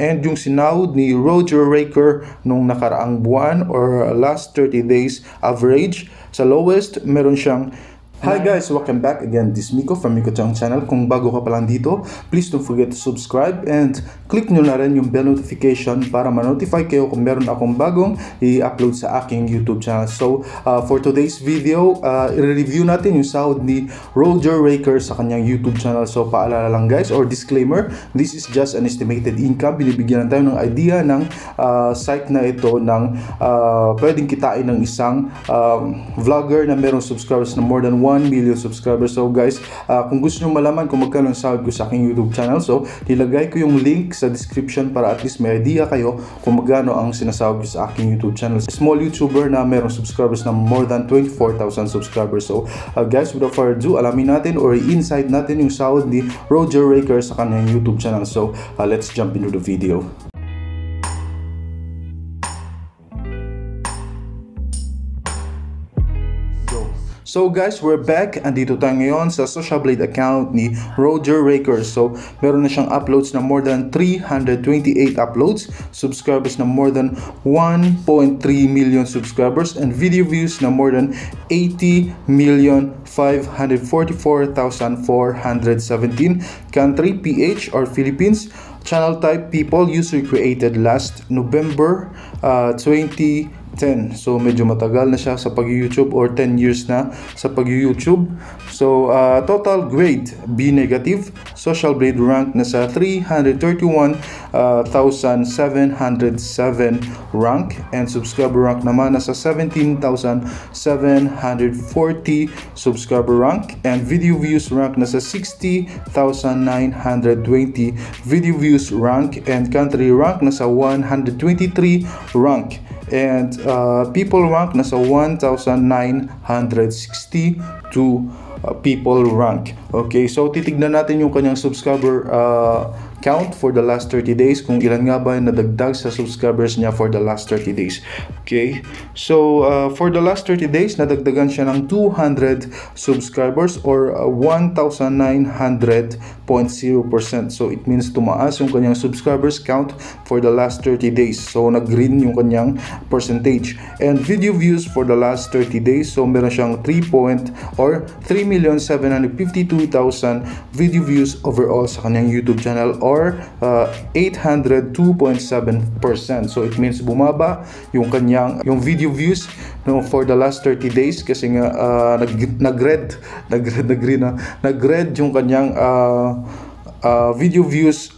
And yung sinahod ni Roger Raker nung nakaraang buwan or last 30 days average, sa lowest, meron siyang... Hi guys! Welcome back again. This is Miko from Miko Chang Channel. Kung bago ka palang dito, please don't forget to subscribe and click nyo na rin yung bell notification para ma-notify kayo kung meron akong bagong i-upload sa aking YouTube channel. So, for today's video, i-review natin yung sahod ni Roger Raker sa kanyang YouTube channel. So, paalala lang guys, or disclaimer, this is just an estimated income. Binibigyan tayo ng idea ng site na ito ng pwedeng kitain ng isang vlogger na merong subscribers na more than 1 million subscribers. So guys, kung gusto nyo malaman kung magkano ang sahod ko sa aking YouTube channel, so nilagay ko yung link sa description para at least may idea kayo kung magkano ang sinasahod ko sa aking YouTube channel. Small YouTuber na merong subscribers na more than 24,000 subscribers. So guys, without further ado, alamin natin or i-insight natin yung sahod ni Roger Raker sa kanyang YouTube channel. So let's jump into the video. So guys, we're back. Andito tayo ngayon sa Social Blade account ni Roger Raker. So, meron na siyang uploads na more than 328 uploads, subscribers na more than 1.3 million subscribers, and video views na more than 80,544,417. Country, PH or Philippines. Channel type, people. User created last November 2010. So medyo matagal na siya sa pag-YouTube, or 10 years na sa pag-YouTube. So total grade B negative. Social Blade rank na sa 331,707 rank, and subscriber rank naman na sa 17,740 subscriber rank, and video views rank na sa 60,920 video views rank, and country rank nasa 123 rank, and people rank nasa 1,962 people rank. Okay, so titignan natin yung kanyang subscriber count for the last 30 days kung ilan nga ba yung nadagdag sa subscribers niya for the last 30 days. Okay, so for the last 30 days nadagdagan siya ng 200 subscribers or 1,900.0%. So it means tumaas yung kanyang subscribers count for the last 30 days. So nag-green yung kanyang percentage. And video views for the last 30 days, so meron siyang 3,752,000 video views overall sa kanyang YouTube channel, or 802.7%. So it means bumaba yung kanyang video views no for the last 30 days kasi nga nag-red yung kanyang video views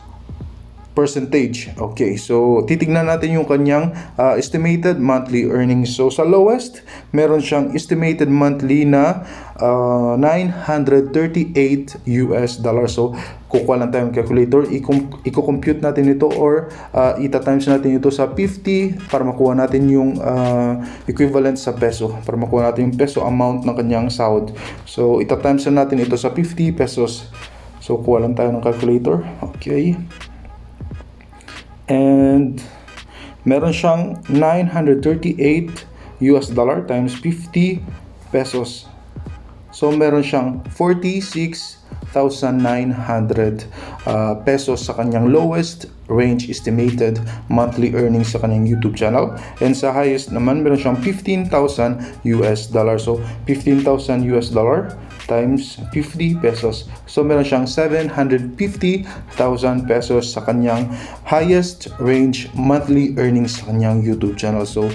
percentage. Okay, so titignan natin yung kanyang estimated monthly earnings. So sa lowest, meron siyang estimated monthly na $938. So kukuha lang tayo ng calculator, i-compute natin ito, or itatimes natin ito sa 50 para makuha natin yung equivalent sa peso, para makuha natin yung peso amount ng kanyang sahod. So itatimes natin ito sa 50 pesos. So kuha lang tayo ng calculator. Okay. And meron siyang $938 times 50 pesos. So meron siyang 46,900 pesos sa kanyang lowest range estimated monthly earnings sa kanyang YouTube channel. And sa highest naman, meron siyang $15,000. So $15,000 times 50 pesos. So meron siyang 750,000 pesos sa kanyang highest range monthly earnings sa kanyang YouTube channel. So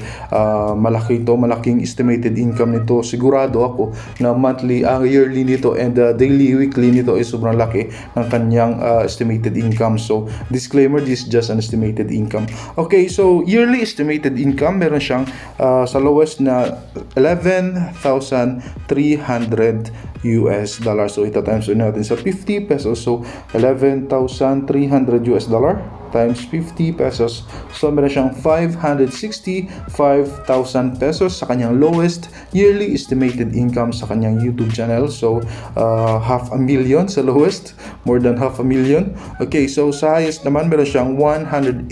malaki ito, malaking estimated income nito. Sigurado ako na monthly, yearly nito and daily, weekly nito ay sobrang laki ng kanyang estimated income. So disclaimer, this is just an estimated income. Okay, so yearly estimated income, meron siyang sa lowest na $11,300. So ito times natin sa 50 pesos. So $11,300 times 50 pesos. So meron siyang 565,000 pesos sa kanyang lowest yearly estimated income sa kanyang YouTube channel. So $500,000 sa lowest, more than $500,000. Okay, so sa highest naman meron siyang $180,100.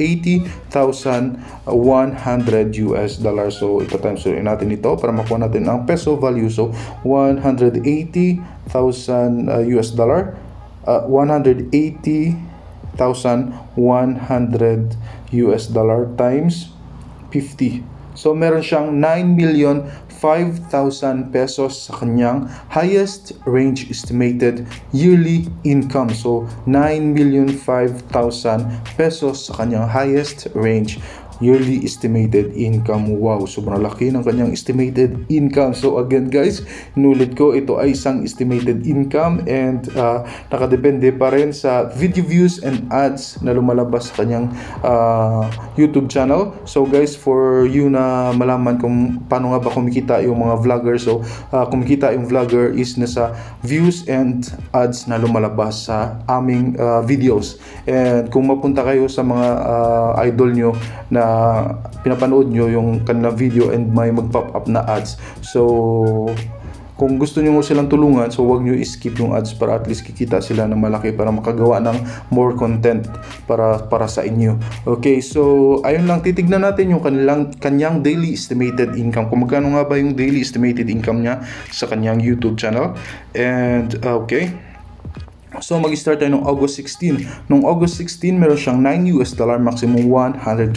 So ito times natin ito para makuha natin ang peso value. So $180,000 $180,000 $9,100 times 50. So meron siyang 9,005,000 pesos sa kanyang highest range estimated yearly income. So 9,005,000 pesos sa kanyang highest range yearly estimated income. Wow, sobrang laki ng kanyang estimated income. So again guys, inulit ko, ito ay isang estimated income and nakadepende pa rin sa video views and ads na lumalabas sa kanyang YouTube channel. So guys, for you na malaman kung paano nga ba kumikita yung mga vlogger, so kumikita yung vlogger is nasa views and ads na lumalabas sa aming videos. And kung mapunta kayo sa mga idol nyo na pinapanood nyo yung kanilang video and may mag-pop up na ads, so kung gusto nyo silang tulungan, so wag nyo i-skip yung ads para at least kikita sila ng malaki para makagawa ng more content para sa inyo. Okay, so ayun lang, titignan natin yung kanyang daily estimated income, kung magkano nga ba yung daily estimated income niya sa kanyang YouTube channel. And okay, so mag-start tayo noong August 16. Noong August 16, meron siyang $9, maximum $139.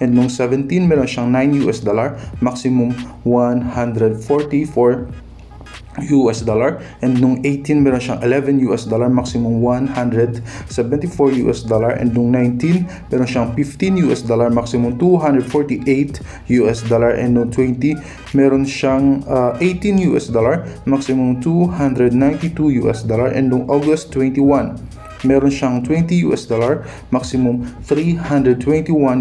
And noong 17, meron siyang $9, maximum $144. And noong 18, meron siyang $11, maximum $174. And noong 19, meron siyang $15, maximum $248. And noong 20, meron siyang $18, maximum $292. And noong August 21, meron siyang $20, maximum $321.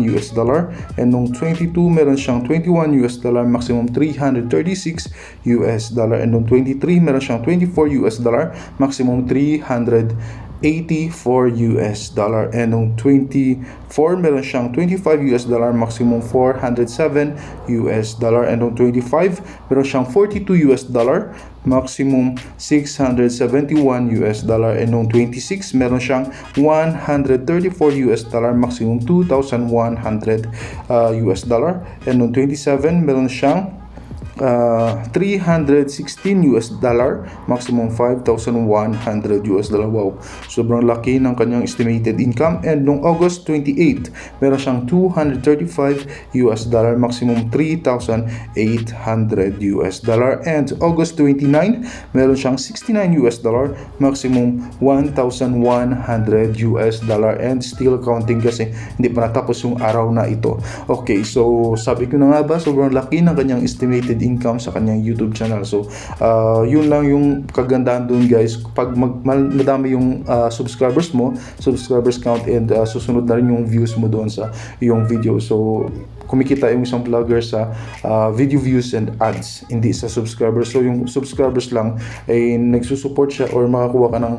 And noong 22, meron siyang $21, maximum $336. And noong 23, meron siyang $24, maximum $384. And noong 24, meron siyang $25, maximum $407. And noong 25, meron siyang $42, maximum $671. And noong 26, meron siyang $134, maximum $2,100 . And noong 27, meron siyang $316, maximum $5,100. Wow, sobrang laki ng kanyang estimated income. And noong August 28, meron siyang $235, maximum $3,800. And August 29, meron siyang $69, maximum $1,100. And still counting kasi hindi pa natapos yung araw na ito. Okay, so sabi ko na nga ba, sobrang laki ng kanyang estimated income sa kanyang YouTube channel. So yun lang yung kagandahan doon guys. Pag madami yung subscribers mo, subscribers count, and susunod na rin yung views mo doon sa yung video. So kumikita yung isang vlogger sa video views and ads, hindi sa subscribers. So yung subscribers lang ay nagsusupport siya or makakuha ka ng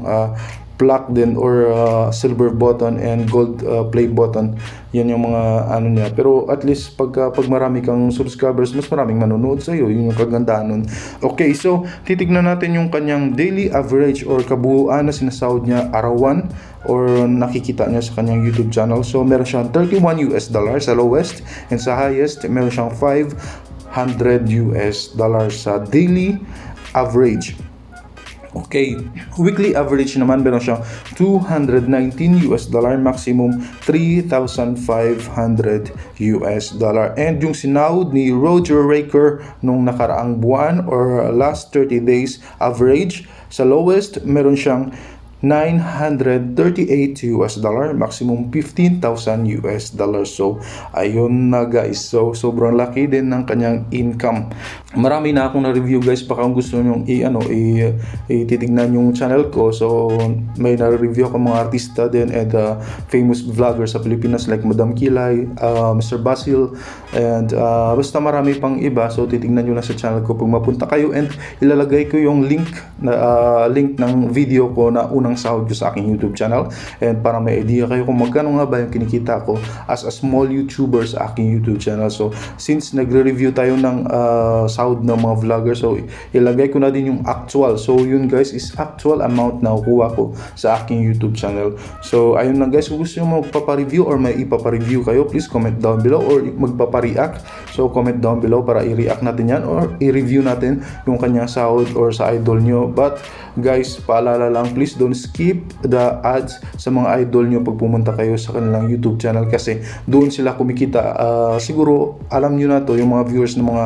plaque din or silver button and gold play button. Yan yung mga ano niya. Pero at least pag marami kang subscribers, mas maraming manonood sa iyo. Yun yung kagandahan nun. Okay, so titignan natin yung kanyang daily average or kabuuan na sinasahod niya arawan or nakikita niya sa kanyang YouTube channel. So meron siyang $31 sa lowest, and sa highest meron siyang $500 sa daily average. Okay, weekly average naman, meron siyang $219, maximum $3,500. And yung sinahod ni Roger Raker nung nakaraang buwan or last 30 days average, sa lowest meron siyang $938, maximum $15,000. So ayun na guys, so sobrang laki din ng kanyang income. Marami na akong na-review guys, baka kung gusto nyo titignan yung channel ko. So may na-review ako mga artista din and famous vloggers sa Pilipinas like Madam Kilay, Mr. Basil, and basta marami pang iba. So titignan nyo lang sa channel ko pag mapunta kayo, and ilalagay ko yung link ng video ko na unang sahod ko sa aking YouTube channel, and para may idea kayo kung magkano nga ba yung kinikita ko as a small YouTuber sa aking YouTube channel. So since nagre-review tayo ng sahod ng mga vlogger, so ilagay ko na din yung actual. So yun guys, is actual amount na kukuha ko sa aking YouTube channel. So ayun lang guys, kung gusto nyo magpapareview or may ipapareview kayo, please comment down below, or magpapareact, so comment down below para i-react natin yan or i-review natin yung kanyang sahod or sa idol nyo. But guys, paalala lang, please don't skip the ads sa mga idol nyo pag pumunta kayo sa kanilang YouTube channel kasi doon sila kumikita. Siguro alam nyo na to, yung mga viewers ng mga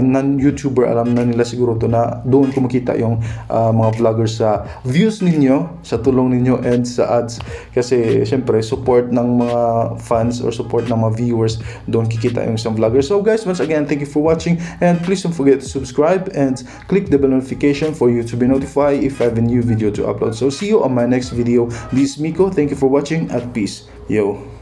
non-YouTuber, alam na nila siguro to na doon kumikita yung mga vloggers sa views ninyo, sa tulong ninyo and sa ads, kasi syempre support ng mga fans or support ng mga viewers, doon kikita yung isang vlogger. So guys, once again, thank you for watching and please don't forget to subscribe and click the bell notification for you to be notified if I have a new video to upload. So see you on my next video. This is Miko. Thank you for watching. At peace. Yo.